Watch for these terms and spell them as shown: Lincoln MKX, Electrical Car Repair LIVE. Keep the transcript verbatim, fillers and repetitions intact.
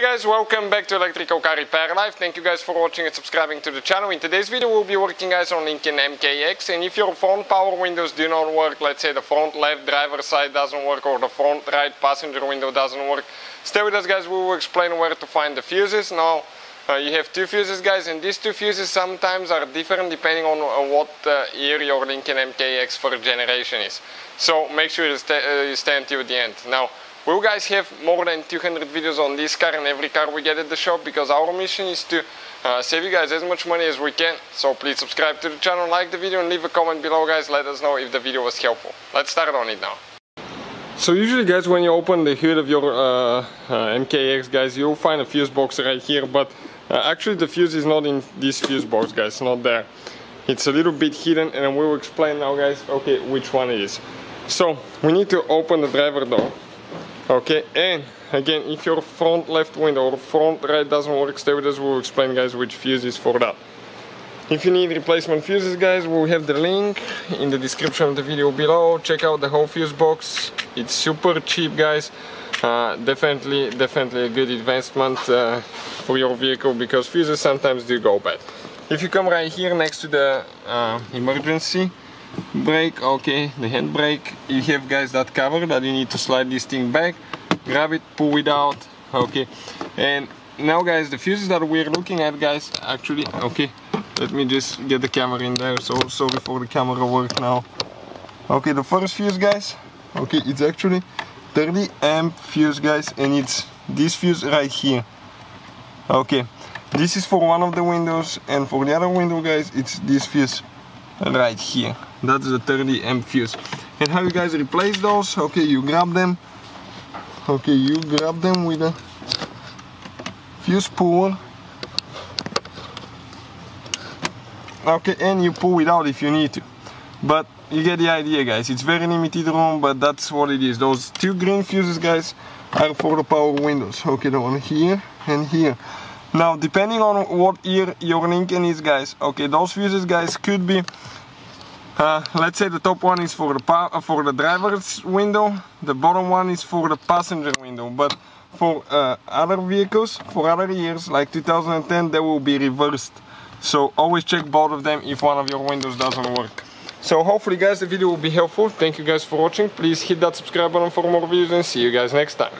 Hey guys, welcome back to Electrical Car Repair Live. Thank you guys for watching and subscribing to the channel. In today's video we'll be working guys on Lincoln M K X, and if your front power windows do not work, let's say the front left driver's side doesn't work or the front right passenger window doesn't work, stay with us guys, we will explain where to find the fuses. Now uh, you have two fuses guys, and these two fuses sometimes are different depending on uh, what uh, year your Lincoln M K X first generation is. So make sure you stay, uh, you stay until the end. Now, we guys have more than two hundred videos on this car and every car we get at the shop, because our mission is to uh, save you guys as much money as we can. So please subscribe to the channel, like the video and leave a comment below guys, let us know if the video was helpful. Let's start on it now. So usually guys, when you open the hood of your uh, uh, M K X guys, you'll find a fuse box right here, but uh, actually the fuse is not in this fuse box guys, not there. It's a little bit hidden and we will explain now guys, okay, which one it is. So we need to open the driver door. Okay, and again, if your front left window or front right doesn't work, stay with us, we'll explain guys which fuse is for that. If you need replacement fuses guys, we'll have the link in the description of the video below. Check out the whole fuse box, it's super cheap guys. Uh, definitely, definitely a good advancement uh, for your vehicle, because fuses sometimes do go bad. If you come right here next to the uh, emergency brake, okay, the hand brake, you have guys that cover that you need to slide this thing back, grab it, pull it out, okay. And now guys, the fuses that we're looking at guys, actually, okay, let me just get the camera in there, so sorry for the camera work now. Okay, the first fuse guys, okay, it's actually thirty amp fuse guys, and it's this fuse right here. Okay, this is for one of the windows, and for the other window guys, it's this fuse right here. That's the thirty amp fuse. And how you guys replace those? Okay, you grab them, okay, you grab them with a fuse puller, okay, and you pull it out if you need to, but you get the idea guys, it's very limited room, but that's what it is. Those two green fuses guys are for the power windows, okay, the one here and here. Now, depending on what year your Lincoln is guys, okay, those fuses guys could be, uh, let's say the top one is for the pa for the driver's window, the bottom one is for the passenger window, but for uh, other vehicles, for other years, like two thousand ten, they will be reversed. So always check both of them if one of your windows doesn't work. So hopefully guys, the video will be helpful. Thank you guys for watching, please hit that subscribe button for more videos and see you guys next time.